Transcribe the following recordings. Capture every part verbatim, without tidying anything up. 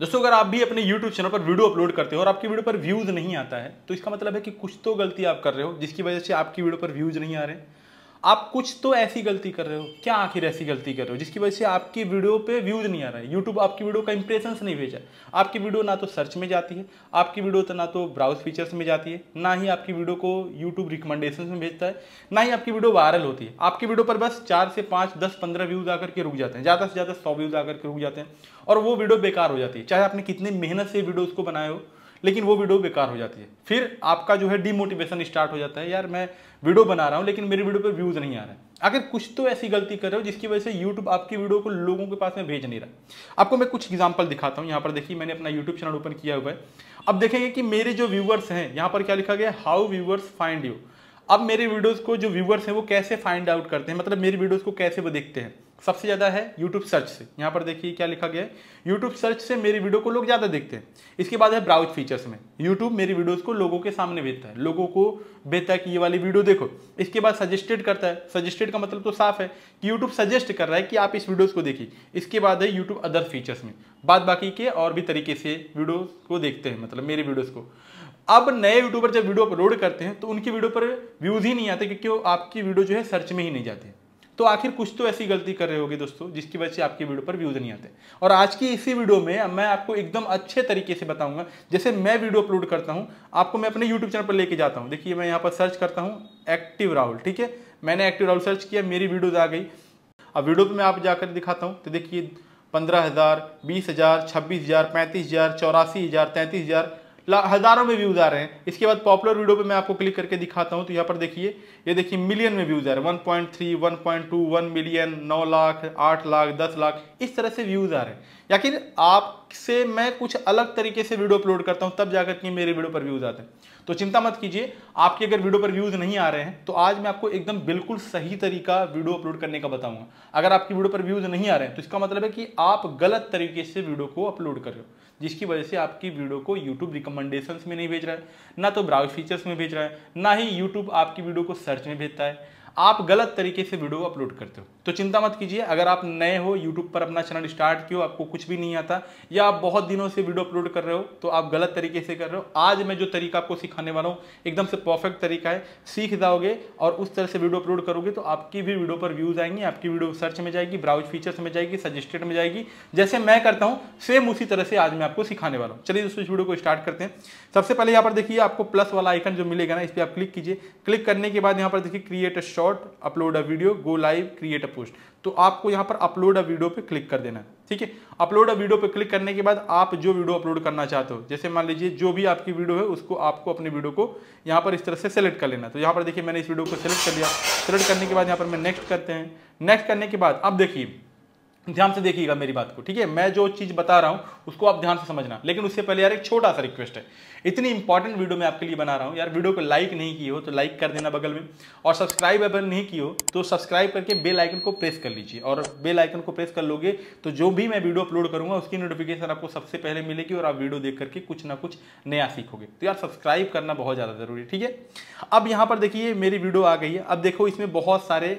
दोस्तों अगर आप भी अपने YouTube चैनल पर वीडियो अपलोड करते हो और आपकी वीडियो पर व्यूज़ नहीं आता है तो इसका मतलब है कि कुछ तो गलती आप कर रहे हो जिसकी वजह से आपकी वीडियो पर व्यूज़ नहीं आ रहे। आप कुछ तो ऐसी गलती कर रहे हो, क्या आखिर ऐसी गलती कर रहे हो जिसकी वजह से आपकी वीडियो पे व्यूज़ नहीं आ रहा है। यूट्यूब आपकी वीडियो का इंप्रेशंस नहीं भेजा, आपकी वीडियो ना तो सर्च में जाती है, आपकी वीडियो तो ना तो ब्राउज फीचर्स में जाती है, ना ही आपकी वीडियो को यूट्यूब रिकमेंडेशन में भेजता है, ना ही आपकी वीडियो वायरल होती है। आपकी वीडियो पर बस चार से पाँच दस पंद्रह व्यूज़ आकर के रुक जाते हैं, ज़्यादा से ज़्यादा सौ व्यूज़ आकर के रुक जाते हैं और वो वीडियो बेकार हो जाती है। चाहे आपने कितनी मेहनत से वीडियो उसको बनाए हो लेकिन वो वीडियो बेकार हो जाती है। फिर आपका जो है डीमोटिवेशन स्टार्ट हो जाता है, यार मैं वीडियो बना रहा हूँ लेकिन मेरी वीडियो पर व्यूज़ नहीं आ रहा है। अगर कुछ तो ऐसी गलती कर रहे हो जिसकी वजह से यूट्यूब आपकी वीडियो को लोगों के पास में भेज नहीं रहा। आपको मैं कुछ एग्जांपल दिखाता हूँ। यहाँ पर देखिए मैंने अपना यूट्यूब चैनल ओपन किया हुआ है। अब देखेंगे कि मेरे जो व्यूअर्स हैं, यहाँ पर क्या लिखा गया, हाउ व्यूअर्स फाइंड यू। अब मेरे वीडियोज़ को जो व्यूअर्स हैं वो कैसे फाइंड आउट करते हैं, मतलब मेरी वीडियोज़ को कैसे वो देखते हैं। सबसे ज़्यादा है यूट्यूब सर्च से। यहाँ पर देखिए क्या लिखा गया है, यूट्यूब सर्च से मेरी वीडियो को लोग ज़्यादा देखते हैं। इसके बाद है ब्राउज फीचर्स में, यूट्यूब मेरी वीडियोस को लोगों के सामने भेजता है, लोगों को भेजता है कि ये वाली वीडियो देखो। इसके बाद सजेस्टेड करता है, सजेस्टेड का मतलब तो साफ है कि यूट्यूब सजेस्ट कर रहा है कि आप इस वीडियोज़ को देखिए। इसके बाद है यूट्यूब अदर फीचर्स में, बाद बाकी के और भी तरीके से वीडियोज़ को देखते हैं, मतलब मेरी वीडियोज़ को। अब नए यूट्यूबर जब वीडियो अपलोड करते हैं तो उनकी वीडियो पर व्यूज़ ही नहीं आते क्योंकि आपकी वीडियो जो है सर्च में ही नहीं जाती है। तो आखिर कुछ तो ऐसी गलती कर रहे होगे दोस्तों जिसकी वजह से आपकी वीडियो पर व्यूज़ नहीं आते। और आज की इसी वीडियो में मैं आपको एकदम अच्छे तरीके से बताऊंगा जैसे मैं वीडियो अपलोड करता हूं, आपको मैं अपने यूट्यूब चैनल पर लेके जाता हूं। देखिए मैं यहां पर सर्च करता हूं एक्टिव राहुल, ठीक है, मैंने एक्टिव राहुल सर्च किया, मेरी वीडियोज आ गई। अब वीडियो पर मैं आप जाकर दिखाता हूँ तो देखिए पंद्रह हज़ार, बीस हज़ार, छब्बीस हज़ार, पैंतीस हज़ार, चौरासी हज़ार, तैंतीस हज़ार, हज़ारों में व्यूज़ आ रहे हैं। इसके बाद पॉपुलर वीडियो पे मैं आपको क्लिक करके दिखाता हूँ तो यहाँ पर देखिए, ये देखिए मिलियन में व्यूज़ आ रहे हैं, one point three, one point two, one million, नौ लाख, आठ लाख, दस लाख, इस तरह से व्यूज़ आ रहे हैं। या फिर आपसे मैं कुछ अलग तरीके से वीडियो अपलोड करता हूँ तब जाकर के मेरे वीडियो पर व्यूज़ आते हैं। तो चिंता मत कीजिए, आपके अगर वीडियो पर व्यूज़ नहीं आ रहे हैं तो आज मैं आपको एकदम बिल्कुल सही तरीका वीडियो अपलोड करने का बताऊँगा। अगर आपकी वीडियो पर व्यूज़ नहीं आ रहे हैं तो इसका मतलब है कि आप गलत तरीके से वीडियो को अपलोड कर रहे हो जिसकी वजह से आपकी वीडियो को यूट्यूब रिकमेंडेशंस में नहीं भेज रहा है, ना तो ब्राउज फीचर्स में भेज रहा है, ना ही यूट्यूब आपकी वीडियो को सर्च में भेजता है। आप गलत तरीके से वीडियो अपलोड करते हो। तो चिंता मत कीजिए, अगर आप नए हो यूट्यूब पर, अपना चैनल स्टार्ट किए हो, आपको कुछ भी नहीं आता या आप बहुत दिनों से वीडियो अपलोड कर रहे हो तो आप गलत तरीके से कर रहे हो। आज मैं जो तरीका आपको सिखाने वाला हूँ एकदम से परफेक्ट तरीका है, सीख जाओगे और उस तरह से वीडियो अपलोड करोगे तो आपकी भी वीडियो पर व्यूज़ आएंगे, आपकी वीडियो सर्च में जाएगी, ब्राउज फीचर्स में जाएगी, सजेस्टेड में जाएगी। जैसे मैं करता हूँ सेम उसी तरह से आज मैं आपको सिखाने वाला हूँ। चलिए दोस्तों इस वीडियो को स्टार्ट करते हैं। सबसे पहले यहाँ पर देखिए आपको प्लस वाला आइकन जो मिलेगा ना, इस पर आप क्लिक कीजिए। क्लिक करने के बाद यहाँ पर देखिए create a short, upload a video, go live, create a post. तो आपको यहाँ पर अपलोड अ वीडियो पे क्लिक कर देना, ठीक है। अपलोड अ वीडियो पे क्लिक करने के बाद आप जो वीडियो अपलोड करना चाहते हो, जैसे मान लीजिए जो भी आपकी वीडियो है उसको आपको अपनी वीडियो को यहाँ पर इस तरह से सेलेक्ट कर लेना। तो यहाँ पर देखिए मैंने इस वीडियो को सेलेक्ट कर लिया। सेलेक्ट करने के बाद यहाँ पर मैं नेक्स्ट करते हैं। नेक्स्ट करने के बाद अब देखिए, ध्यान से देखिएगा मेरी बात को, ठीक है। मैं जो चीज़ बता रहा हूँ उसको आप ध्यान से समझना। लेकिन उससे पहले यार एक छोटा सा रिक्वेस्ट है, इतनी इंपॉर्टेंट वीडियो मैं आपके लिए बना रहा हूँ यार, वीडियो को लाइक नहीं किए हो तो लाइक कर देना बगल में, और सब्सक्राइब अगर नहीं किए हो तो सब्सक्राइब करके बेल आइकन को प्रेस कर लीजिए। और बेल आइकन को प्रेस कर लोगे तो जो भी मैं वीडियो अपलोड करूँगा उसकी नोटिफिकेशन आपको सबसे पहले मिलेगी और आप वीडियो देख करके कुछ ना कुछ नया सीखोगे। तो यार सब्सक्राइब करना बहुत ज़्यादा ज़रूरी है, ठीक है। अब यहाँ पर देखिए मेरी वीडियो आ गई है। अब देखो इसमें बहुत सारे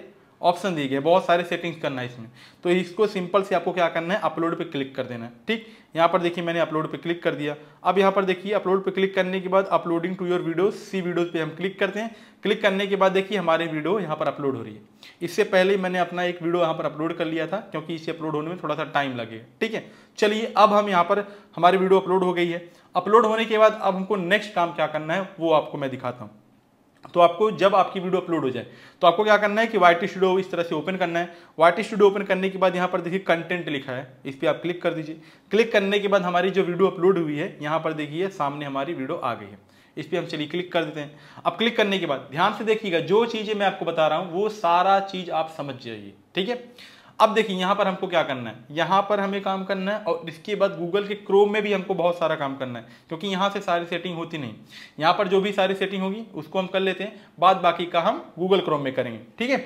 ऑप्शन दिए गए, बहुत सारे सेटिंग्स करना है इसमें। तो इसको सिंपल से आपको क्या करना है, अपलोड पे क्लिक कर देना है, ठीक। यहाँ पर देखिए मैंने अपलोड पे क्लिक कर दिया। अब यहाँ पर देखिए अपलोड पे क्लिक करने के बाद uploading to your videos, see videos पे हम क्लिक करते हैं। क्लिक करने के बाद देखिए हमारे वीडियो यहाँ पर अपलोड हो रही है। इससे पहले मैंने अपना एक वीडियो यहाँ पर अपलोड कर लिया था क्योंकि इसे अपलोड होने में थोड़ा सा टाइम लगेगा, ठीक है। चलिए अब हम यहाँ पर, हमारी वीडियो अपलोड हो गई है। अपलोड होने के बाद अब हमको नेक्स्ट काम क्या करना है वो आपको मैं दिखाता हूँ। तो आपको जब आपकी वीडियो अपलोड हो जाए तो आपको क्या करना है कि वाई टी स्टूडियो इस तरह से ओपन करना है। वाई टी स्टूडियो ओपन करने के बाद यहाँ पर देखिए कंटेंट लिखा है, इस पर आप क्लिक कर दीजिए। क्लिक करने के बाद हमारी जो वीडियो अपलोड हुई है यहाँ पर देखिए सामने हमारी वीडियो आ गई है। इस पर हम चलिए क्लिक कर देते हैं। अब क्लिक करने के बाद ध्यान से देखिएगा, जो चीज़ें मैं आपको बता रहा हूँ वो सारा चीज़ आप समझ जाइए, ठीक है। अब देखिए यहाँ पर हमको क्या करना है, यहाँ पर हमें काम करना है और इसके बाद गूगल के क्रोम में भी हमको बहुत सारा काम करना है क्योंकि यहाँ से सारी सेटिंग होती नहीं। यहाँ पर जो भी सारी सेटिंग होगी उसको हम कर लेते हैं, बाद बाकी का हम गूगल क्रोम में करेंगे, ठीक है।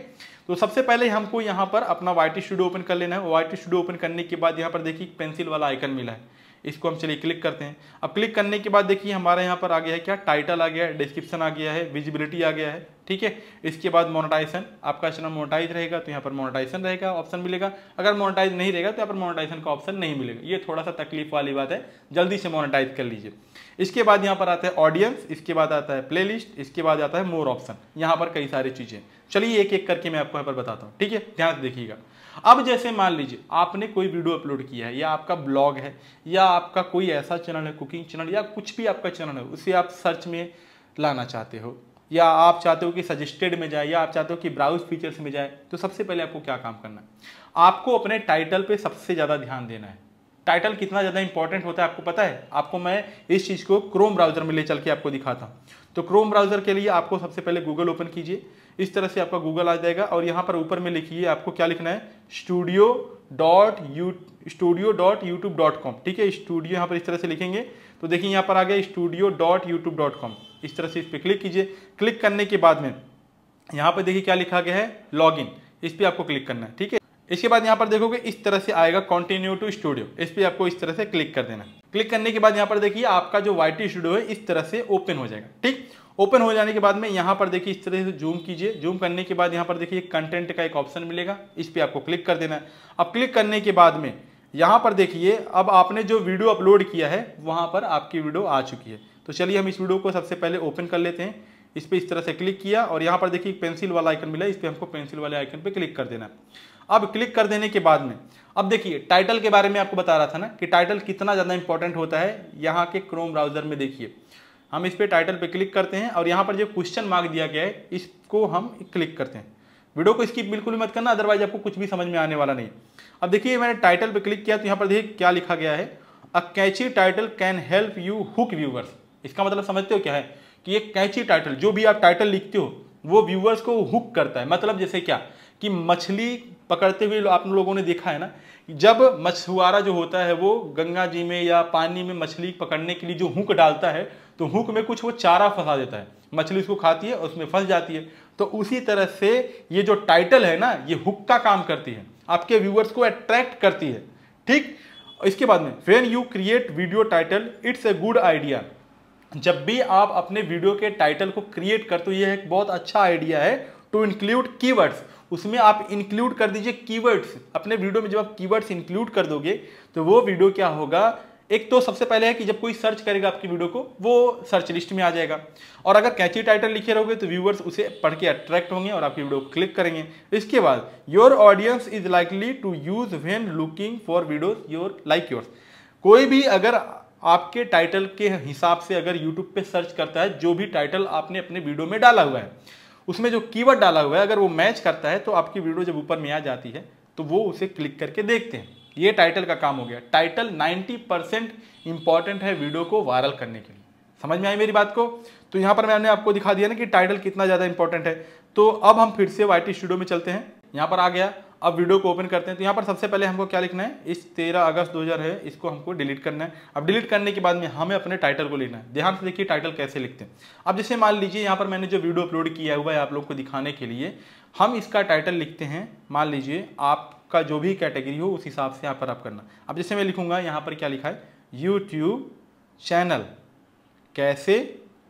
तो सबसे पहले हमको यहाँ पर अपना वाई टी स्टूडियो ओपन कर लेना है। वाई टी स्टूडियो ओपन करने के बाद यहाँ पर देखिए पेंसिल वाला आइकन मिला है, इसको हम चलिए क्लिक करते हैं। अब क्लिक करने के बाद देखिए हमारे यहाँ पर आ गया है क्या, टाइटल आ गया है, डिस्क्रिप्शन आ गया है, विजिबिलिटी आ गया है, ठीक है। इसके बाद मोनेटाइजेशन, आपका चैनल मोनेटाइज रहेगा तो यहाँ पर मोनेटाइजेशन रहेगा ऑप्शन मिलेगा, अगर मोनेटाइज नहीं रहेगा तो यहाँ पर मोनेटाइजेशन का ऑप्शन नहीं मिलेगा। ये थोड़ा सा तकलीफ वाली बात है, जल्दी से मोनेटाइज कर लीजिए। इसके बाद यहाँ पर आता है ऑडियंस, इसके बाद आता है प्लेलिस्ट, इसके बाद आता है मोर ऑप्शन, यहाँ पर कई सारी चीज़ें। चलिए एक एक करके मैं आपको यहाँ पर बताता हूँ, ठीक है, ध्यान से देखिएगा। अब जैसे मान लीजिए आपने कोई वीडियो अपलोड किया है, या आपका ब्लॉग है, या आपका कोई ऐसा चैनल है, कुकिंग चैनल या कुछ भी आपका चैनल है, उसे आप सर्च में लाना चाहते हो, या आप चाहते हो कि सजेस्टेड में जाए, या आप चाहते हो कि ब्राउज फीचर्स में जाए, तो सबसे पहले आपको क्या काम करना है, आपको अपने टाइटल पे सबसे ज़्यादा ध्यान देना है। टाइटल कितना ज़्यादा इंपॉर्टेंट होता है आपको पता है? आपको मैं इस चीज़ को क्रोम ब्राउज़र में ले चल के आपको दिखाता हूँ। तो क्रोम ब्राउज़र के लिए आपको सबसे पहले गूगल ओपन कीजिए, इस तरह से आपका गूगल आ जाएगा और यहाँ पर ऊपर में लिखिए, आपको क्या लिखना है, studio dot u studio dot YouTube dot com, ठीक है। स्टूडियो यहाँ पर इस तरह से लिखेंगे तो देखिए यहाँ पर आ गया studio dot YouTube dot com, इस तरह से इस पर क्लिक कीजिए। क्लिक करने के बाद में यहाँ पर देखिए क्या लिखा गया है, लॉगिन, इस पर आपको क्लिक करना है, ठीक है। इसके बाद यहाँ पर देखोगे इस तरह से आएगा कंटिन्यू टू स्टूडियो, इस पर आपको इस तरह से क्लिक कर देना। क्लिक करने के बाद यहाँ पर देखिए आपका जो वाई टी स्टूडियो है इस तरह से ओपन हो जाएगा, ठीक। ओपन हो जाने के बाद में यहाँ पर देखिए इस तरह से जूम कीजिए, जूम करने के बाद यहाँ पर देखिए कंटेंट का एक ऑप्शन मिलेगा, इस पर आपको क्लिक कर देना है। अब क्लिक करने के बाद में यहाँ पर देखिए अब आपने जो वीडियो अपलोड किया है वहाँ पर आपकी वीडियो आ चुकी है। तो चलिए हम इस वीडियो को सबसे पहले ओपन कर लेते हैं, इस पर इस तरह से क्लिक किया और यहाँ पर देखिए पेंसिल वाला आइकन मिला, इस पर हमको पेंसिल वाले आइकन पर क्लिक कर देना है। अब क्लिक कर देने के बाद में अब देखिए टाइटल के बारे में आपको बता रहा था ना कि टाइटल कितना ज़्यादा इंपॉर्टेंट होता है। यहाँ के क्रोम ब्राउज़र में देखिए हम इस पर टाइटल पे क्लिक करते हैं और यहाँ पर जो क्वेश्चन मार्क दिया गया है इसको हम क्लिक करते हैं। वीडियो को स्किप बिल्कुल मत करना, अदरवाइज आपको कुछ भी समझ में आने वाला नहीं। अब देखिए मैंने टाइटल पे कैच किया तो यहाँ पर देखिए क्या लिखा गया है, a catchy title can help you hook viewers. इसका मतलब समझते हो क्या है कि एक कैची टाइटल, जो भी आप टाइटल लिखते हो वो व्यूअर्स को हुक करता है। मतलब जैसे क्या कि मछली पकड़ते हुए आप लोगों ने देखा है ना, जब मछुआरा जो होता है वो गंगा जी में या पानी में मछली पकड़ने के लिए जो हुक डालता है तो हुक में कुछ वो चारा फंसा देता है, मछली उसको खाती है और उसमें फंस जाती है। तो उसी तरह से ये जो टाइटल है ना ये हुक का काम करती है, आपके व्यूअर्स को अट्रैक्ट करती है, ठीक। इसके बाद में when you create video title it's a good idea, जब भी आप अपने वीडियो के टाइटल को क्रिएट करते हो यह एक बहुत अच्छा आइडिया है टू इंक्लूड कीवर्ड्स। उसमें आप इंक्लूड कर दीजिए कीवर्ड्स, अपने वीडियो में जब आप कीवर्ड्स इंक्लूड कर दोगे तो वो वीडियो क्या होगा, एक तो सबसे पहले है कि जब कोई सर्च करेगा आपकी वीडियो को वो सर्च लिस्ट में आ जाएगा, और अगर कैची टाइटल लिखे रहोगे तो व्यूअर्स उसे पढ़ के अट्रैक्ट होंगे और आपकी वीडियो को क्लिक करेंगे। इसके बाद your audience is likely to use when looking for videos your like yours, कोई भी अगर आपके टाइटल के हिसाब से अगर यूट्यूब पे सर्च करता है, जो भी टाइटल आपने अपने वीडियो में डाला हुआ है उसमें जो कीवर्ड डाला हुआ है अगर वो मैच करता है तो आपकी वीडियो जब ऊपर में आ जाती है तो वो उसे क्लिक करके देखते हैं। ये टाइटल का काम हो गया। टाइटल नब्बे परसेंट इंपॉर्टेंट है वीडियो को वायरल करने के लिए। समझ में आई मेरी बात को? तो यहाँ पर मैंने आपको दिखा दिया ना कि टाइटल कितना ज़्यादा इंपॉर्टेंट है। तो अब हम फिर से वाई टी स्टूडियो में चलते हैं, यहाँ पर आ गया, अब वीडियो को ओपन करते हैं। तो यहाँ पर सबसे पहले हमको क्या लिखना है, इस तेरह अगस्त दो हज़ार है इसको हमको डिलीट करना है। अब डिलीट करने के बाद में हमें अपने टाइटल को लिखना है। ध्यान से देखिए टाइटल कैसे लिखते हैं। अब जैसे मान लीजिए यहाँ पर मैंने जो वीडियो अपलोड किया हुआ है आप लोग को दिखाने के लिए हम इसका टाइटल लिखते हैं, मान लीजिए आपका जो भी कैटेगरी हो उस हिसाब से यहाँ पर आप करना। अब जैसे मैं लिखूँगा यहाँ पर क्या लिखा है, यूट्यूब चैनल कैसे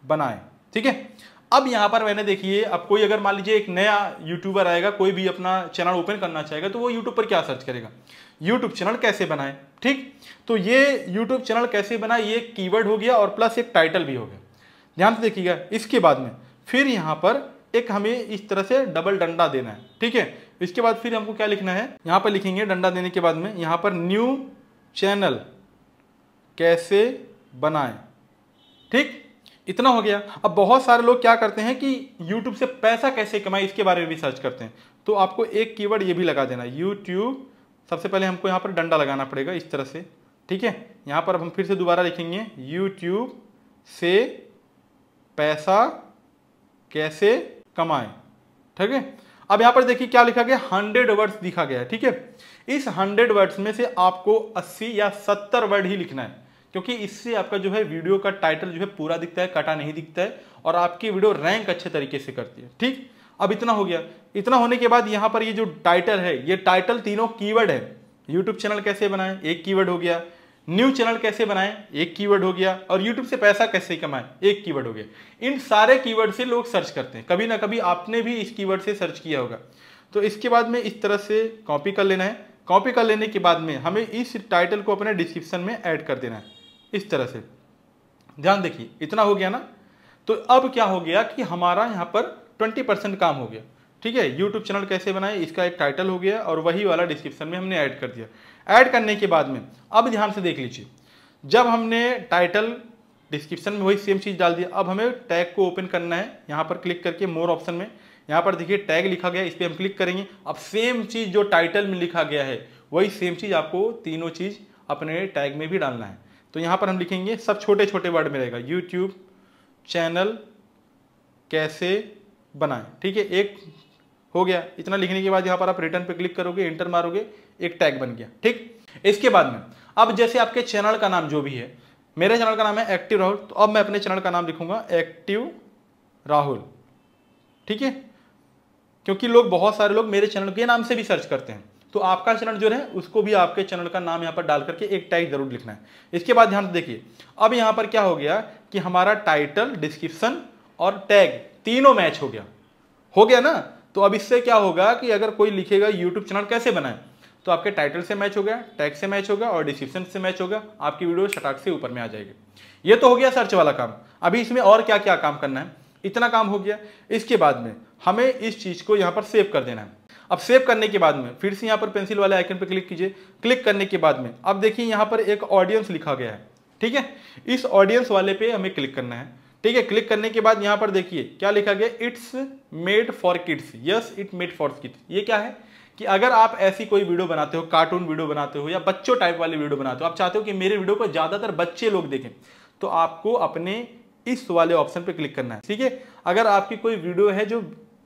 बनाएं, ठीक है। अब यहाँ पर मैंने देखिए अब कोई अगर मान लीजिए एक नया यूट्यूबर आएगा, कोई भी अपना चैनल ओपन करना चाहेगा तो वो यूट्यूब पर क्या सर्च करेगा, यूट्यूब चैनल कैसे बनाए, ठीक। तो ये यूट्यूब चैनल कैसे बनाए ये कीवर्ड हो गया और प्लस एक टाइटल भी हो गया। ध्यान से देखिएगा। इसके बाद में फिर यहाँ पर एक हमें इस तरह से डबल डंडा देना है, ठीक है। इसके बाद फिर हमको क्या लिखना है, यहाँ पर लिखेंगे डंडा देने के बाद में यहाँ पर न्यू चैनल कैसे बनाएं, ठीक। इतना हो गया। अब बहुत सारे लोग क्या करते हैं कि YouTube से पैसा कैसे कमाएं इसके बारे में भी सर्च करते हैं। तो आपको एक कीवर्ड ये भी लगा देना है YouTube, सबसे पहले हमको यहाँ पर डंडा लगाना पड़ेगा इस तरह से, ठीक है। यहाँ पर हम फिर से दोबारा लिखेंगे YouTube से पैसा कैसे कमाएं, ठीक है। अब यहाँ पर देखिए क्या लिखा गया, हंड्रेड वर्ड्स लिखा गया है, ठीक है। इस हंड्रेड वर्ड्स में से आपको अस्सी या सत्तर वर्ड ही लिखना है, क्योंकि इससे आपका जो है वीडियो का टाइटल जो है पूरा दिखता है, कटा नहीं दिखता है, और आपकी वीडियो रैंक अच्छे तरीके से करती है, ठीक। अब इतना हो गया। इतना होने के बाद यहाँ पर ये जो टाइटल है, ये टाइटल तीनों कीवर्ड है, यूट्यूब चैनल कैसे बनाएं एक कीवर्ड हो गया, न्यू चैनल कैसे बनाएं, एक कीवर्ड हो गया, और यूट्यूब से पैसा कैसे कमाएं, एक कीवर्ड हो गया। इन सारे कीवर्ड से लोग सर्च करते हैं, कभी ना कभी आपने भी इस कीवर्ड से सर्च किया होगा। तो इसके बाद में इस तरह से कॉपी कर लेना है। कॉपी कर लेने के बाद में हमें इस टाइटल को अपने डिस्क्रिप्शन में ऐड कर देना है, इस तरह से। ध्यान देखिए, इतना हो गया ना। तो अब क्या हो गया कि हमारा यहाँ पर ट्वेंटी परसेंट काम हो गया, ठीक है। यूट्यूब चैनल कैसे बनाए, इसका एक टाइटल हो गया और वही वाला डिस्क्रिप्शन में हमने ऐड कर दिया। ऐड करने के बाद में अब ध्यान से देख लीजिए, जब हमने टाइटल डिस्क्रिप्शन में वही सेम चीज़ डाल दिया, अब हमें टैग को ओपन करना है। यहाँ पर क्लिक करके मोर ऑप्शन में यहाँ पर देखिए टैग लिखा गया, इस पर हम क्लिक करेंगे। अब सेम चीज़ जो टाइटल में लिखा गया है वही सेम चीज़ आपको तीनों चीज़ अपने टैग में भी डालना है। तो यहाँ पर हम लिखेंगे, सब छोटे छोटे वर्ड में रहेगा, यूट्यूब चैनल कैसे बनाएं, ठीक है। एक हो गया, इतना लिखने के बाद यहाँ पर आप रिटर्न पे क्लिक करोगे, इंटर मारोगे, एक टैग बन गया, ठीक। इसके बाद में अब जैसे आपके चैनल का नाम जो भी है, मेरे चैनल का नाम है एक्टिव राहुल, तो अब मैं अपने चैनल का नाम लिखूंगा एक्टिव राहुल, ठीक है, क्योंकि लोग, बहुत सारे लोग मेरे चैनल के नाम से भी सर्च करते हैं। तो आपका चैनल जो है उसको भी आपके चैनल का नाम यहाँ पर डाल करके एक टैग जरूर लिखना है। इसके बाद ध्यान से देखिए, अब यहाँ पर क्या हो गया कि हमारा टाइटल, डिस्क्रिप्शन और टैग तीनों मैच हो गया, हो गया ना। तो अब इससे क्या होगा कि अगर कोई लिखेगा यूट्यूब चैनल कैसे बनाएं, तो आपके टाइटल से मैच हो गया, टैग से मैच होगा और डिस्क्रिप्शन से मैच होगा, आपकी वीडियो शटाक से ऊपर में आ जाएगी। ये तो हो गया सर्च वाला काम। अभी इसमें और क्या क्या काम करना है, इतना काम हो गया। इसके बाद में हमें इस चीज़ को यहाँ पर सेव कर देना है। अब सेव करने के बाद में फिर से यहाँ पर पेंसिल वाले आइकन पर क्लिक कीजिए। क्लिक करने के बाद में अब देखिए यहाँ पर एक ऑडियंस लिखा गया है, ठीक है। इस ऑडियंस वाले पे हमें क्लिक करना है, ठीक है। क्लिक करने के बाद यहाँ पर देखिए क्या लिखा गया, it's made for kids, yes it made for kids. ये क्या है कि अगर आप ऐसी कोई वीडियो बनाते हो, कार्टून वीडियो बनाते हो या बच्चों टाइप वाली वीडियो बनाते हो, आप चाहते हो कि मेरे वीडियो को ज़्यादातर बच्चे लोग देखें, तो आपको अपने इस वाले ऑप्शन पर क्लिक करना है, ठीक है। अगर आपकी कोई वीडियो है जो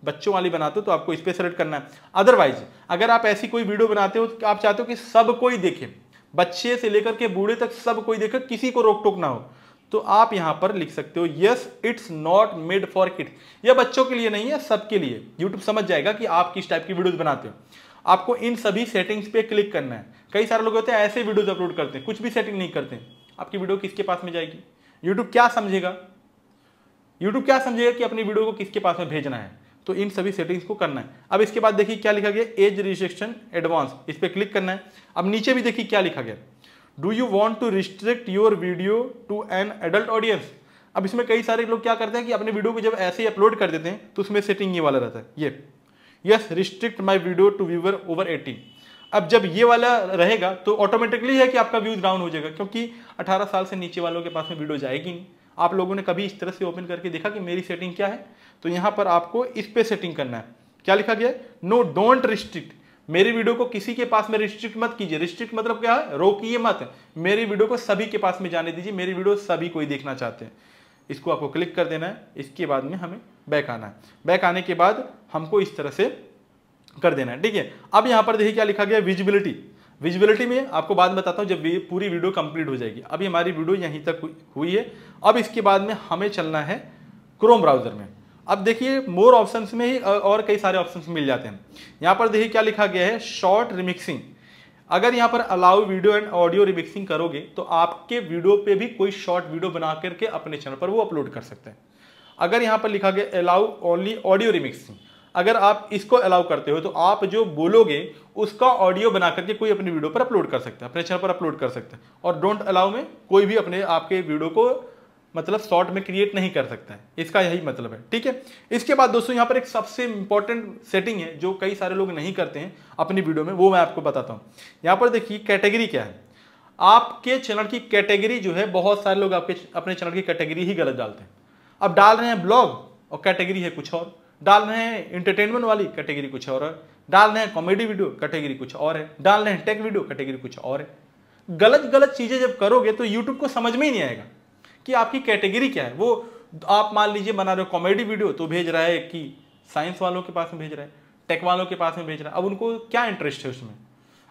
बच्चों वाली बनाते हो तो आपको इस पर सेलेक्ट करना है। अदरवाइज अगर आप ऐसी कोई वीडियो बनाते हो तो आप चाहते हो कि सब कोई देखे, बच्चे से लेकर के बूढ़े तक सब कोई देखे, किसी को रोक टोक ना हो, तो आप यहाँ पर लिख सकते हो yes it's not made for kids. यह बच्चों के लिए नहीं है, सबके लिए। यूट्यूब समझ जाएगा कि आप किस टाइप की वीडियोस बनाते हो। आपको इन सभी सेटिंग्स पे क्लिक करना है। कई सारे लोग होते हैं ऐसे वीडियोस अपलोड करते हैं, कुछ भी सेटिंग नहीं करते हैं। आपकी वीडियो किसके पास में जाएगी? यूट्यूब क्या समझेगा? यूट्यूब क्या समझेगा कि अपनी वीडियो को किसके पास में भेजना है? तो इन सभी सेटिंग्स को करना है। अब इसके बाद देखिए क्या लिखा गया, एज रिस्ट्रिक्शन एडवांस, इस पर क्लिक करना है। अब नीचे भी देखिए क्या लिखा गया, do you want to restrict your video to an adult audience. अब इसमें कई सारे लोग क्या करते हैं कि अपने वीडियो को जब ऐसे ही अपलोड कर देते हैं तो उसमें सेटिंग ये वाला रहता है, ये yes restrict my video to viewer over eighteen. अब जब ये वाला रहेगा तो ऑटोमेटिकली है कि आपका व्यूज डाउन हो जाएगा, क्योंकि अठारह साल से नीचे वालों के पास में वीडियो जाएगी नहीं। आप लोगों ने कभी इस तरह से ओपन करके देखा कि मेरी सेटिंग क्या है? तो यहाँ पर आपको इस पर सेटिंग करना है। क्या लिखा गया, नो डोंट रिस्ट्रिक्ट, मेरी वीडियो को किसी के पास में रिस्ट्रिक्ट मत कीजिए। रिस्ट्रिक्ट मतलब क्या है, रोकिए मत, मेरी वीडियो को सभी के पास में जाने दीजिए, मेरी वीडियो सभी कोई देखना चाहते हैं। इसको आपको क्लिक कर देना है। इसके बाद में हमें बैक आना है। बैक आने के बाद हमको इस तरह से कर देना है, ठीक है। अब यहाँ पर देखिए क्या लिखा गया, विजिबिलिटी। विजिबिलिटी में आपको बाद में बताता हूँ जब पूरी वीडियो कंप्लीट हो जाएगी। अभी हमारी वीडियो यहीं तक हुई है। अब इसके बाद में हमें चलना है क्रोम ब्राउजर में। अब देखिए मोर ऑप्शंस में ही और कई सारे ऑप्शंस मिल जाते हैं। यहाँ पर देखिए क्या लिखा गया है, शॉर्ट रिमिक्सिंग। अगर यहाँ पर allow video and audio remixing करोगे तो आपके वीडियो पे भी कोई शॉर्ट वीडियो बना करके अपने चैनल पर वो अपलोड कर सकते हैं। अगर यहाँ पर लिखा गया अलाउ ओनली ऑडियो रिमिक्सिंग, अगर आप इसको अलाउ करते हो तो आप जो बोलोगे उसका ऑडियो बना करके कोई अपनी वीडियो पर अपलोड कर सकता है, अपने चैनल पर अपलोड कर सकता है। और डोंट अलाउ में कोई भी अपने आपके वीडियो को मतलब शॉर्ट में क्रिएट नहीं कर सकता है, इसका यही मतलब है, ठीक है। इसके बाद दोस्तों यहाँ पर एक सबसे इंपॉर्टेंट सेटिंग है जो कई सारे लोग नहीं करते हैं अपनी वीडियो में, वो मैं आपको बताता हूँ। यहाँ पर देखिए कैटेगरी क्या है, आपके चैनल की कैटेगरी जो है, बहुत सारे लोग आपके अपने चैनल की कैटेगरी ही गलत डालते हैं। अब डाल रहे हैं ब्लॉग और कैटेगरी है कुछ और, डाल रहे हैं इंटरटेनमेंट वाली, कैटेगरी कुछ और है, डाल रहे हैं कॉमेडी वीडियो, कैटेगरी कुछ और है, डाल रहे हैं टेक वीडियो, कैटेगरी कुछ और है। गलत गलत चीज़ें जब करोगे तो यूट्यूब को समझ में ही नहीं आएगा कि आपकी कैटेगरी क्या है। वो आप मान लीजिए बना रहे हो कॉमेडी वीडियो तो भेज रहा है कि साइंस वालों के पास में भेज रहा है, टेक वालों के पास में भेज रहा है, अब उनको क्या इंटरेस्ट है उसमें।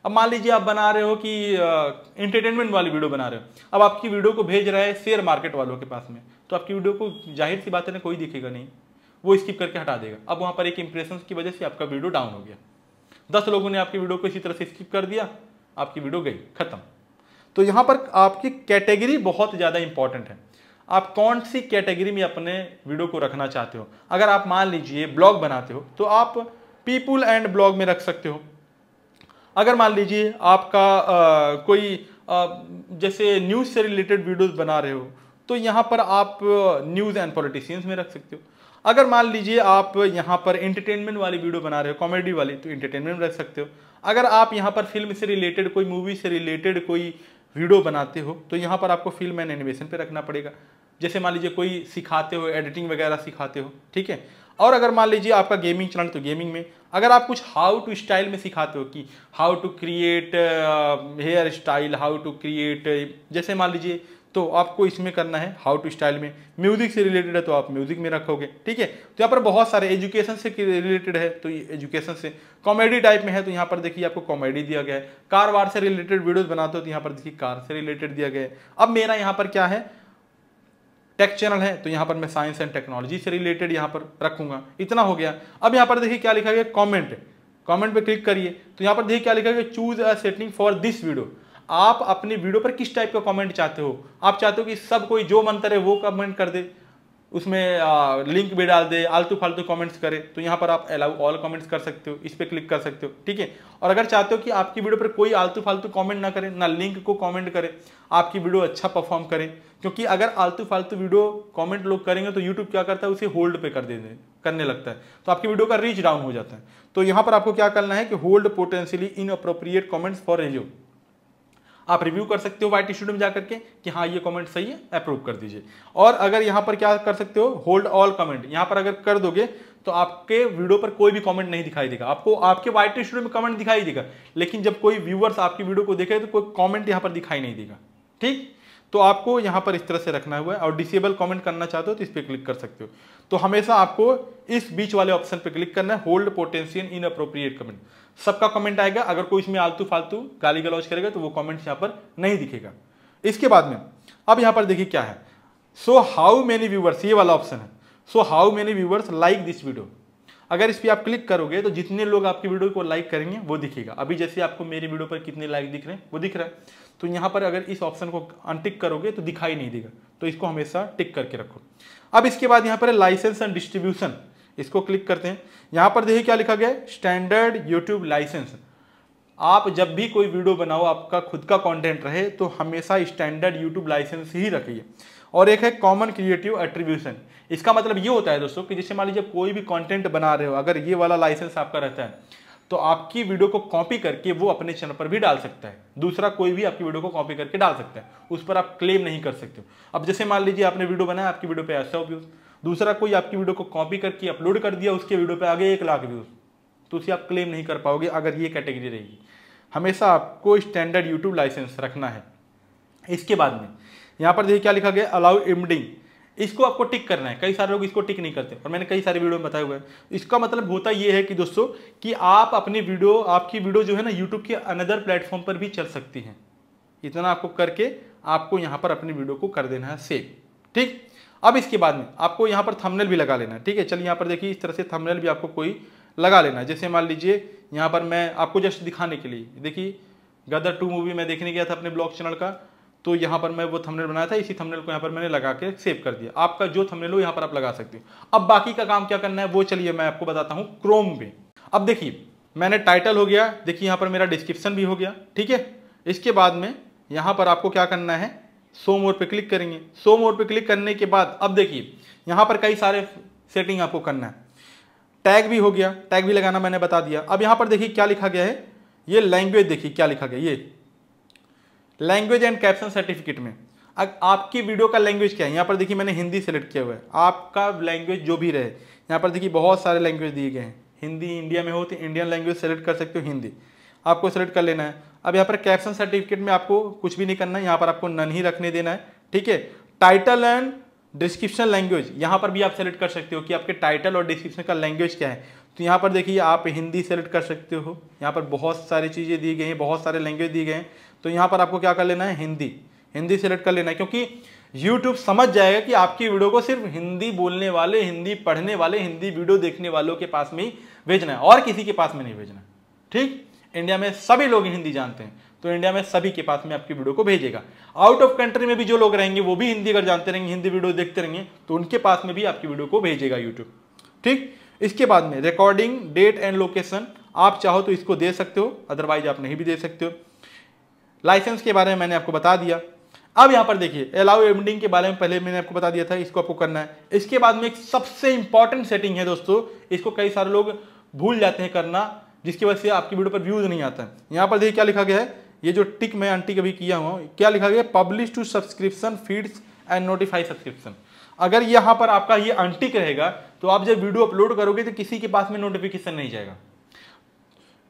अब मान लीजिए आप बना रहे हो कि इंटरटेनमेंट वाली वीडियो बना रहे हो, अब आपकी वीडियो को भेज रहा है शेयर मार्केट वालों के पास में, तो आपकी वीडियो को जाहिर सी बात है ना कोई दिखेगा नहीं, वो स्किप करके हटा देगा। अब वहाँ पर एक इंप्रेशन की वजह से आपका वीडियो डाउन हो गया, दस लोगों ने आपकी वीडियो को इसी तरह से स्किप कर दिया, आपकी वीडियो गई, खत्म। तो यहाँ पर आपकी कैटेगरी बहुत ज़्यादा इंपॉर्टेंट है। आप कौन सी कैटेगरी में अपने वीडियो को रखना चाहते हो। अगर आप मान लीजिए ब्लॉग बनाते हो तो आप पीपल एंड ब्लॉग में रख सकते हो। अगर मान लीजिए आपका आ, कोई आ, जैसे न्यूज़ से रिलेटेड वीडियोस बना रहे हो तो यहाँ पर आप न्यूज़ एंड पॉलिटिशियंस में रख सकते हो। अगर मान लीजिए आप यहाँ पर एंटरटेनमेंट वाली वीडियो बना रहे हो, कॉमेडी वाली, तो एंटरटेनमेंट रख सकते हो। अगर आप यहाँ पर फिल्म से रिलेटेड, कोई मूवी से रिलेटेड कोई वीडियो बनाते हो तो यहाँ पर आपको फिल्म एंड एनिमेशन पे रखना पड़ेगा। जैसे मान लीजिए कोई सिखाते हो, एडिटिंग वगैरह सिखाते हो, ठीक है। और अगर मान लीजिए आपका गेमिंग चैनल तो गेमिंग में, अगर आप कुछ हाउ टू स्टाइल में सिखाते हो कि how to create hair style, how to create, जैसे मान लीजिए, तो आपको इसमें करना है हाउ टू स्टाइल में। म्यूजिक से रिलेटेड है तो आप म्यूजिक में रखोगे, ठीक है। तो यहाँ पर बहुत सारे एजुकेशन से रिलेटेड है तो एजुकेशन से, कॉमेडी टाइप में है तो यहाँ पर देखिए आपको कॉमेडी दिया गया है। कार वार से रिलेटेड वीडियोस बनाते हो तो यहाँ पर देखिए कार से रिलेटेड दिया गया है। अब मेरा यहाँ पर क्या है, टेक चैनल है तो यहाँ पर मैं साइंस एंड टेक्नोलॉजी से रिलेटेड यहाँ पर रखूंगा। इतना हो गया। अब यहाँ पर देखिए क्या लिखा गया, कॉमेंट, कॉमेंट पर क्लिक करिए तो यहाँ पर देखिए क्या लिखा गया, choose a setting for this video. आप अपने वीडियो पर किस टाइप का कमेंट चाहते हो। आप चाहते हो कि सब कोई जो मन करे वो कमेंट कर दे, उसमें आ, लिंक भी डाल दे, आलतू फालतू कमेंट्स करे तो यहाँ पर आप अलाउ ऑल कमेंट्स कर सकते हो, इस पर क्लिक कर सकते हो, ठीक है। और अगर चाहते हो कि आपकी वीडियो पर कोई आलतू फालतू कमेंट ना करे, ना लिंक को कमेंट करे, आपकी वीडियो अच्छा परफॉर्म करे, क्योंकि अगर आलतू फालतू वीडियो कमेंट लोग करेंगे तो यूट्यूब क्या करता है, उसे होल्ड पे कर देने करने लगता है तो आपकी वीडियो का रीच डाउन हो जाता है। तो यहाँ पर आपको क्या करना है कि hold potentially inappropriate comments for review. आप रिव्यू कर सकते हो वाइट स्टूडियो में जाकर के कि हाँ ये कमेंट सही है, अप्रूव कर दीजिए। और अगर यहाँ पर क्या कर सकते हो, होल्ड ऑल कमेंट, यहाँ पर अगर कर दोगे तो आपके वीडियो पर कोई भी कमेंट नहीं दिखाई देगा। आपको आपके वाइट स्टूडियो में कमेंट दिखाई देगा, लेकिन जब कोई व्यूअर्स आपकी वीडियो को देखे तो कोई कॉमेंट यहाँ पर दिखाई नहीं देगा, ठीक। तो आपको यहाँ पर इस तरह से रखना हुआ है। और डिसेबल कमेंट करना चाहते हो तो इस पर क्लिक कर सकते हो। तो हमेशा आपको इस बीच वाले ऑप्शन पर क्लिक करना है, hold potential inappropriate comment. सबका कमेंट आएगा, अगर कोई इसमें आलतू फालतू गाली गलौज करेगा तो वो कमेंट्स यहाँ पर नहीं दिखेगा। इसके बाद में अब यहाँ पर देखिए क्या है, सो हाउ मेनी व्यूवर्स, ये वाला ऑप्शन है। So how many viewers like this video, अगर इस पर आप क्लिक करोगे तो जितने लोग आपकी वीडियो को लाइक करेंगे वो दिखेगा। अभी जैसे आपको मेरी वीडियो पर कितने लाइक दिख रहे हैं वो दिख रहा है। तो यहाँ पर अगर इस ऑप्शन को अनटिक करोगे तो दिखाई नहीं देगा, तो इसको हमेशा टिक करके रखो। अब इसके बाद यहाँ पर लाइसेंस एंड डिस्ट्रीब्यूशन, इसको क्लिक करते हैं। यहाँ पर देखिए क्या लिखा गया, स्टैंडर्ड यूट्यूब लाइसेंस। आप जब भी कोई वीडियो बनाओ, आपका खुद का कंटेंट रहे तो हमेशा स्टैंडर्ड यूट्यूब लाइसेंस ही रखिए। और एक है कॉमन क्रिएटिव एट्रीब्यूशन। इसका मतलब ये होता है दोस्तों कि जैसे मान लीजिए कोई भी कंटेंट बना रहे हो, अगर ये वाला लाइसेंस आपका रहता है तो आपकी वीडियो को कॉपी करके वो अपने चैनल पर भी डाल सकता है, दूसरा कोई भी आपकी वीडियो को कॉपी करके डाल सकता है, उस पर आप क्लेम नहीं कर सकते हो। अब जैसे मान लीजिए आपने वीडियो बनाया, आपकी वीडियो पे ऐसा व्यूज, दूसरा कोई आपकी वीडियो को कॉपी करके अपलोड कर दिया, उसके वीडियो पे आगे एक लाख व्यूज, तो उसे आप क्लेम नहीं कर पाओगे अगर ये कैटेगरी रहेगी। हमेशा आपको स्टैंडर्ड यूट्यूब लाइसेंस रखना है। इसके बाद में यहाँ पर देखिए क्या लिखा गया, अलाउ एमडिंग, इसको आपको टिक करना है। कई सारे लोग इसको टिक नहीं करते और मैंने कई सारे वीडियो में बताया हुआ है। इसका मतलब होता यह है कि दोस्तों कि आप अपनी वीडियो, आपकी वीडियो जो है ना यूट्यूब के अनदर प्लेटफॉर्म पर भी चल सकती है। इतना आपको करके आपको यहाँ पर अपनी वीडियो को कर देना है सेव, ठीक। अब इसके बाद में आपको यहाँ पर थंबनेल भी लगा लेना है, ठीक है। चलिए यहाँ पर देखिए इस तरह से थंबनेल भी आपको कोई लगा लेना है। जैसे मान लीजिए यहाँ पर मैं आपको जस्ट दिखाने के लिए, देखिए गदर टू मूवी मैं देखने गया था अपने ब्लॉग चैनल का, तो यहाँ पर मैं वो थंबनेल बनाया था, इसी थंबनेल को यहाँ पर मैंने लगा के सेव कर दिया। आपका जो थंबनेल हो यहाँ पर आप लगा सकते हो। अब बाकी का काम क्या करना है वो चलिए मैं आपको बताता हूँ क्रोम में। अब देखिए मैंने टाइटल हो गया, देखिए यहाँ पर मेरा डिस्क्रिप्शन भी हो गया, ठीक है। इसके बाद में यहाँ पर आपको क्या करना है, शो मोर पे क्लिक करेंगे। शो मोर पे क्लिक करने के बाद अब देखिए यहाँ पर कई सारे सेटिंग आपको करना है। टैग भी हो गया, टैग भी लगाना मैंने बता दिया। अब यहाँ पर देखिए क्या लिखा गया है, ये लैंग्वेज, देखिए क्या लिखा गया, ये लैंग्वेज एंड कैप्शन सर्टिफिकेट में अब आपकी वीडियो का लैंग्वेज क्या है। यहाँ पर देखिए मैंने हिंदी सेलेक्ट किया हुआ है, आपका लैंग्वेज जो भी रहे। यहाँ पर देखिए बहुत सारे लैंग्वेज दिए गए हैं, हिंदी, इंडिया में हो तो इंडियन लैंग्वेज सेलेक्ट कर सकते हो, हिंदी आपको सेलेक्ट कर लेना है। अब यहाँ पर कैप्शन सर्टिफिकेट में आपको कुछ भी नहीं करना है, यहाँ पर आपको नन ही रखने देना है, ठीक है। टाइटल एंड डिस्क्रिप्शन लैंग्वेज, यहाँ पर भी आप सेलेक्ट कर सकते हो कि आपके टाइटल और डिस्क्रिप्शन का लैंग्वेज क्या है। तो यहाँ पर देखिए आप हिंदी सेलेक्ट कर सकते हो, यहाँ पर बहुत सारी चीज़ें दी गई हैं, बहुत सारे लैंग्वेज दिए गए हैं। तो यहाँ पर आपको क्या कर लेना है, हिंदी, हिंदी सेलेक्ट कर लेना है, क्योंकि YouTube समझ जाएगा कि आपकी वीडियो को सिर्फ हिंदी बोलने वाले, हिंदी पढ़ने वाले, हिंदी वीडियो देखने वालों के पास में ही भेजना है और किसी के पास में नहीं भेजना है, ठीक। इंडिया में सभी लोग हिंदी जानते हैं तो इंडिया में सभी के पास में आपकी वीडियो को भेजेगा। आउट ऑफ कंट्री में भी जो लोग रहेंगे वो भी हिंदी अगर जानते रहेंगे, हिंदी वीडियो देखते रहेंगे, तो उनके पास में भी आपकी वीडियो को भेजेगा यूट्यूब। ठीक, इसके बाद में रिकॉर्डिंग डेट एंड लोकेशन, आप चाहो तो इसको दे सकते हो, अदरवाइज आप नहीं भी दे सकते हो। लाइसेंस के बारे में मैंने आपको बता दिया। अब यहाँ पर देखिए अलाउ एडिटिंग के बारे में पहले मैंने आपको बता दिया था, इसको आपको करना है। इसके बाद में एक सबसे इंपॉर्टेंट सेटिंग है दोस्तों, इसको कई सारे लोग भूल जाते हैं करना, जिसकी वजह से आपकी वीडियो पर व्यूज नहीं आता है। यहाँ पर देखिए क्या लिखा गया है, ये जो टिक मैं आंटी कभी किया हूँ, क्या लिखा गया, publish to subscription feeds and notify subscription. अगर यहाँ पर आपका ये आंटिक रहेगा तो आप जब वीडियो अपलोड करोगे तो किसी के पास में नोटिफिकेशन नहीं जाएगा।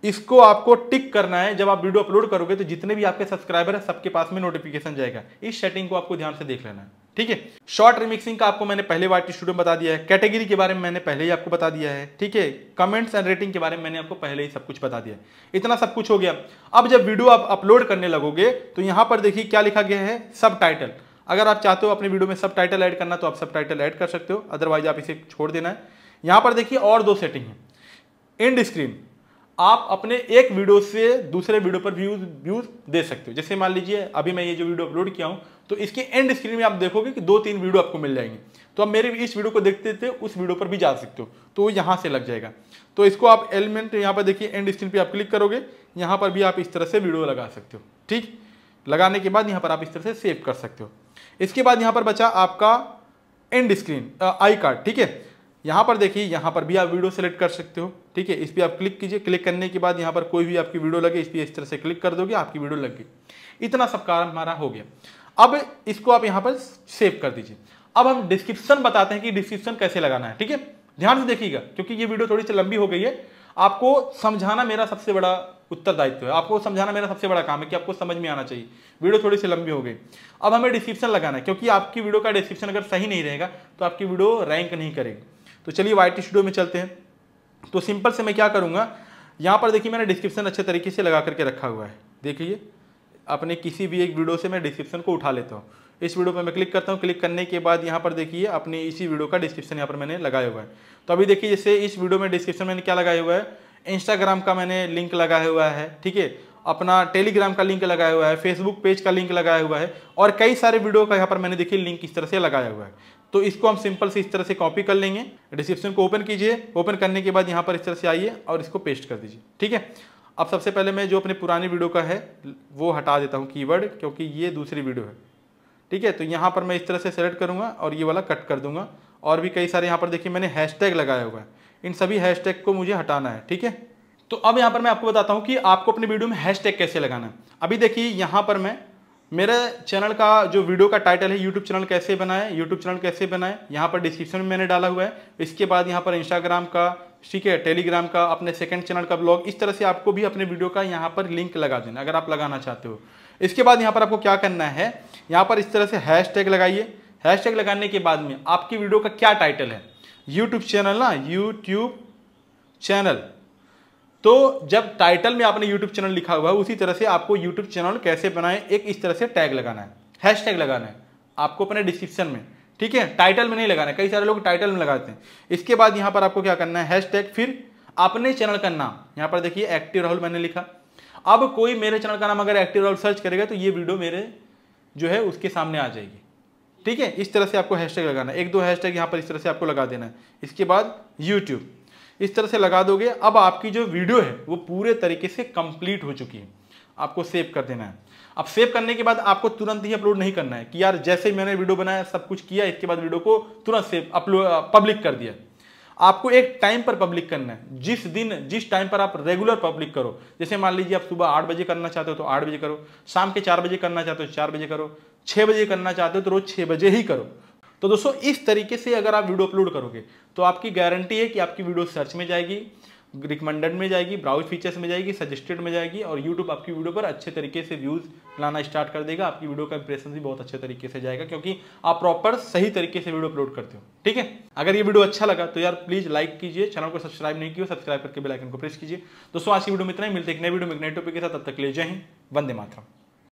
इसको आपको टिक करना है, जब आप वीडियो अपलोड करोगे तो जितने भी आपके सब्सक्राइबर हैं सबके पास में नोटिफिकेशन जाएगा। इस सेटिंग को आपको ध्यान से देख लेना है, ठीक है। शॉर्ट रिमिक्सिंग का आपको मैंने पहले वाइट स्टूडियो में बता दिया है, कैटेगरी के बारे में मैंने पहले ही आपको बता दिया है, ठीक है। कमेंट्स एंड रेटिंग के बारे में मैंने आपको पहले ही सब कुछ बता दिया है। इतना सब कुछ हो गया। अब जब वीडियो आप अपलोड करने लगोगे तो यहाँ पर देखिए क्या लिखा गया है, सब टाइटल। अगर आप चाहते हो अपने वीडियो में सब टाइटल ऐड करना तो आप सब टाइटल ऐड कर सकते हो, अदरवाइज आप इसे छोड़ देना है। यहाँ पर देखिए और दो सेटिंग है। एंड स्क्रीन, आप अपने एक वीडियो से दूसरे वीडियो पर व्यूज व्यूज दे सकते हो। जैसे मान लीजिए अभी मैं ये जो वीडियो अपलोड किया हूँ तो इसके एंड स्क्रीन में आप देखोगे कि दो तीन वीडियो आपको मिल जाएंगे, तो आप मेरे इस वीडियो को देखते थे उस वीडियो पर भी जा सकते हो, तो यहाँ से लग जाएगा। तो इसको आप एलिमेंट यहाँ पर देखिए एंड स्क्रीन पर आप क्लिक करोगे, यहाँ पर भी आप इस तरह से वीडियो लगा सकते हो। ठीक, लगाने के बाद यहाँ पर आप इस तरह से सेव कर सकते हो। इसके बाद यहाँ पर बचा आपका एंड स्क्रीन आई कार्ड, ठीक है। यहाँ पर देखिए यहाँ पर भी आप वीडियो सेलेक्ट कर सकते हो, ठीक है। इस पर आप क्लिक कीजिए, क्लिक करने के बाद यहाँ पर कोई भी आपकी वीडियो लगे इस पर इस तरह से क्लिक कर दोगे, आपकी वीडियो लग गई। इतना सब काम हमारा हो गया। अब इसको आप यहाँ पर सेव कर दीजिए। अब हम डिस्क्रिप्शन बताते हैं कि डिस्क्रिप्शन कैसे लगाना है, ठीक है। ध्यान से देखिएगा क्योंकि ये वीडियो थोड़ी सी लंबी हो गई है। आपको समझाना मेरा सबसे बड़ा उत्तरदायित्व है, आपको समझाना मेरा सबसे बड़ा काम है कि आपको समझ में आना चाहिए। वीडियो थोड़ी सी लंबी हो गई। अब हमें डिस्क्रिप्शन लगाना है क्योंकि आपकी वीडियो का डिस्क्रिप्शन अगर सही नहीं रहेगा तो आपकी वीडियो रैंक नहीं करेगी। तो चलिए वाइट स्टूडियो में चलते हैं। तो सिंपल से मैं क्या करूँगा, यहाँ पर देखिए मैंने डिस्क्रिप्शन अच्छे तरीके से लगा करके रखा हुआ है। देखिए अपने किसी भी एक वीडियो से मैं डिस्क्रिप्शन को उठा लेता हूँ। इस वीडियो पर मैं क्लिक करता हूँ, क्लिक करने के बाद यहाँ पर देखिए अपने इसी वीडियो का डिस्क्रिप्शन यहाँ पर मैंने लगाया हुआ है। तो अभी देखिए जैसे इस वीडियो में डिस्क्रिप्शन मैंने क्या लगाया हुआ है, इंस्टाग्राम का मैंने लिंक लगाया हुआ है, ठीक है, अपना टेलीग्राम का लिंक लगाया हुआ है, फेसबुक पेज का लिंक लगाया हुआ है, और कई सारे वीडियो का यहाँ पर मैंने देखिए लिंक इस तरह से लगाया हुआ है। तो इसको हम सिंपल से इस तरह से कॉपी कर लेंगे। डिस्क्रिप्शन को ओपन कीजिए, ओपन करने के बाद यहाँ पर इस तरह से आइए और इसको पेस्ट कर दीजिए, ठीक है। अब सबसे पहले मैं जो अपने पुरानी वीडियो का है वो हटा देता हूँ कीवर्ड, क्योंकि ये दूसरी वीडियो है, ठीक है। तो यहाँ पर मैं इस तरह से सेलेक्ट करूँगा और ये वाला कट कर दूंगा। और भी कई सारे यहाँ पर देखिए मैंने हैशटैग लगाया हुआ है, इन सभी हैशटैग को मुझे हटाना है, ठीक है। तो अब यहाँ पर मैं आपको बताता हूँ कि आपको अपने वीडियो में हैशटैग कैसे लगाना है। अभी देखिए यहाँ पर मैं मेरे चैनल का जो वीडियो का टाइटल है, यूट्यूब चैनल कैसे बनाए, यूट्यूब चैनल कैसे बनाए, यहाँ पर डिस्क्रिप्शन में मैंने डाला हुआ है। इसके बाद यहाँ पर इंस्टाग्राम का, ठीक है, टेलीग्राम का, अपने सेकंड चैनल का ब्लॉग, इस तरह से आपको भी अपने वीडियो का यहाँ पर लिंक लगा देना अगर आप लगाना चाहते हो। इसके बाद यहाँ पर आपको क्या करना है, यहाँ पर इस तरह से हैशटैग लगाइए। हैशटैग लगाने के बाद में आपकी वीडियो का क्या टाइटल है, यूट्यूब चैनल ना, यूट्यूब चैनल। तो जब टाइटल में आपने यूट्यूब चैनल लिखा हुआ है उसी तरह से आपको यूट्यूब चैनल कैसे बनाएं एक इस तरह से टैग लगाना है, हैशटैग लगाना है आपको अपने डिस्क्रिप्शन में, ठीक है। टाइटल में नहीं लगाना है, कई सारे लोग टाइटल में लगाते हैं। इसके बाद यहाँ पर आपको क्या करना है, हैशटैग, फिर अपने चैनल का नाम, यहाँ पर देखिए एक्टिव राहुल मैंने लिखा। अब कोई मेरे चैनल का नाम अगर एक्टिव राहुल सर्च करेगा तो ये वीडियो मेरे जो है उसके सामने आ जाएगी, ठीक है। इस तरह से आपको हैशटैग लगाना है, एक दो हैशटैग यहाँ पर इस तरह से आपको लगा देना है। इसके बाद यूट्यूब इस तरह से लगा दोगे। अब आपकी जो वीडियो है वो पूरे तरीके से कंप्लीट हो चुकी है, आपको सेव कर देना है। अब सेव करने के बाद आपको तुरंत ही अपलोड नहीं करना है कि यार जैसे मैंने वीडियो बनाया सब कुछ किया इसके बाद वीडियो को तुरंत सेव अपलोड पब्लिक कर दिया। आपको एक टाइम पर पब्लिक करना है, जिस दिन जिस टाइम पर आप रेगुलर पब्लिक करो। जैसे मान लीजिए आप सुबह आठ बजे करना चाहते हो तो आठ बजे करो, शाम के चार बजे करना चाहते हो चार बजे करो, छः बजे करना चाहते हो तो रोज छः बजे ही करो। तो दोस्तों इस तरीके से अगर आप वीडियो अपलोड करोगे तो आपकी गारंटी है कि आपकी वीडियो सर्च में जाएगी, रिकमेंडेड में जाएगी, ब्राउज फीचर्स में जाएगी, सजेस्टेड में जाएगी, और यूट्यूब आपकी वीडियो पर अच्छे तरीके से व्यूज़ लाना स्टार्ट कर देगा। आपकी वीडियो का इंप्रेशन भी बहुत अच्छे तरीके से जाएगा क्योंकि आप प्रॉपर सही तरीके से वीडियो अपलोड करते हो, ठीक है। अगर ये वीडियो अच्छा लगा तो यार प्लीज़ लाइक कीजिए, चैनल को सब्सक्राइब नहीं किया सब्सक्राइब करके बेल आइकन को प्रेस कीजिए। दोस्तों आज की वीडियो में इतना ही, मिलते हैं एक नए वीडियो में एक नए टॉपिक के साथ। तब तक के लिए जय हिंद, वंदे मातरम।